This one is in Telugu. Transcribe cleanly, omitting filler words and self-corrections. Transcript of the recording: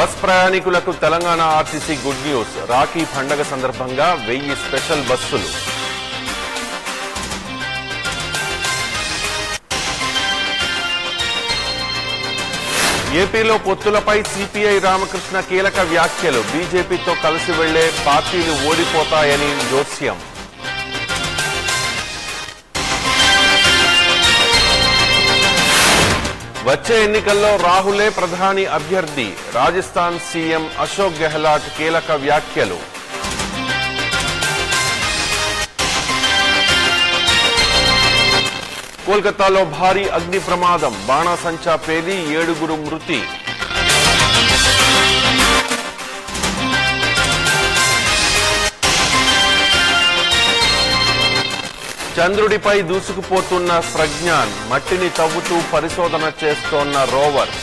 బస్ ప్రయాణికులకు Telangana RTC good news. Rakhi పండుగ సందర్భంగా 1000 స్పెషల్ బస్సులు. ఏపీలో పొత్తులపై సిపిఐ రామకృష్ణ కీలక వ్యాఖ్యలు. బీజేపీతో కలిసి వెళ్లే పార్టీలు ఓడిపోతాయని జోస్యం. వచ్చే ఎన్నికల్లో రాహులే ప్రధాని అభ్యర్థి. రాజస్థాన్ సీఎం అశోక్ గెహ్లాట్ కీలక వ్యాఖ్యలు. కోల్కతాలో భారీ అగ్ని ప్రమాదం. బాణాసంచా పేలి 7 మృతి. చంద్రుడిపై దూసుకుపోతున్న ప్రజ్ఞాన్. మట్టిని తవ్వుతూ పరిశోధన చేస్తోన్న రోవర్.